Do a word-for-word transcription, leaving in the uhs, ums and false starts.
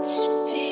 it's been.